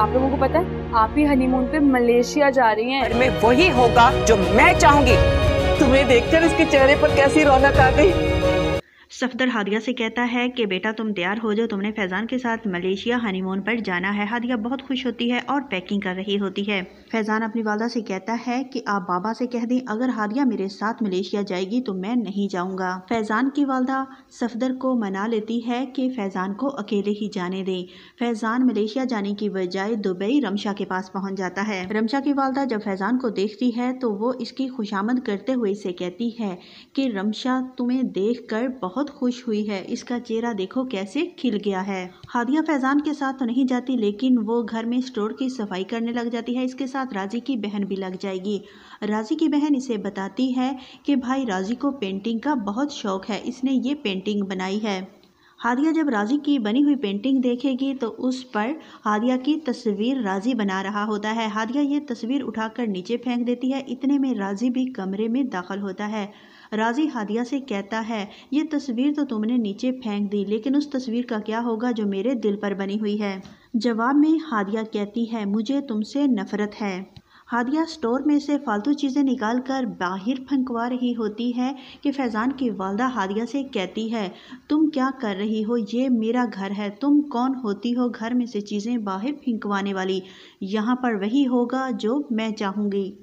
आप लोगों को पता है आप ही हनीमून पे मलेशिया जा रही हैं। मैं वही होगा जो मैं चाहूंगी। तुम्हें देखकर इसके चेहरे पर कैसी रौनक आ गई। सफदर हादिया से कहता है कि बेटा तुम तैयार हो जाओ, तुमने फैज़ान के साथ मलेशिया हनीमून पर जाना है। हादिया बहुत खुश होती है और पैकिंग कर रही होती है। फैज़ान अपनी वालदा से कहता है कि आप बाबा से कह दें अगर हादिया मेरे साथ मलेशिया जाएगी तो मैं नहीं जाऊंगा। फैज़ान की वालदा सफदर को मना लेती है कि फैज़ान को अकेले ही जाने दें। फैज़ान मलेशिया जाने की बजाय दुबई रमशा के पास पहुँच जाता है। रमशा की वालदा जब फैज़ान को देखती है तो वो इसकी खुशामद करते हुए इसे कहती है कि रमशा तुम्हें देख कर बहुत खुश हुई है, इसका चेहरा देखो कैसे खिल गया है। हादिया फैज़ान के साथ तो नहीं जाती लेकिन वो घर में स्टोर की सफाई करने लग जाती है। इसके साथ राजी की बहन भी लग जाएगी। राजी की बहन इसे बताती है कि भाई राजी को पेंटिंग का बहुत शौक है, इसने ये पेंटिंग बनाई है। हादिया जब राजी की बनी हुई पेंटिंग देखेगी तो उस पर हादिया की तस्वीर राजी बना रहा होता है। हादिया ये तस्वीर उठाकर नीचे फेंक देती है। इतने में राजी भी कमरे में दाखिल होता है। राजी हादिया से कहता है ये तस्वीर तो तुमने नीचे फेंक दी लेकिन उस तस्वीर का क्या होगा जो मेरे दिल पर बनी हुई है। जवाब में हादिया कहती है मुझे तुमसे नफरत है। हादिया स्टोर में से फालतू चीज़ें निकालकर बाहर फंकवा रही होती है कि फैज़ान की वालदा हादिया से कहती है तुम क्या कर रही हो, ये मेरा घर है, तुम कौन होती हो घर में से चीज़ें बाहर फंकवाने वाली। यहाँ पर वही होगा जो मैं चाहूँगी।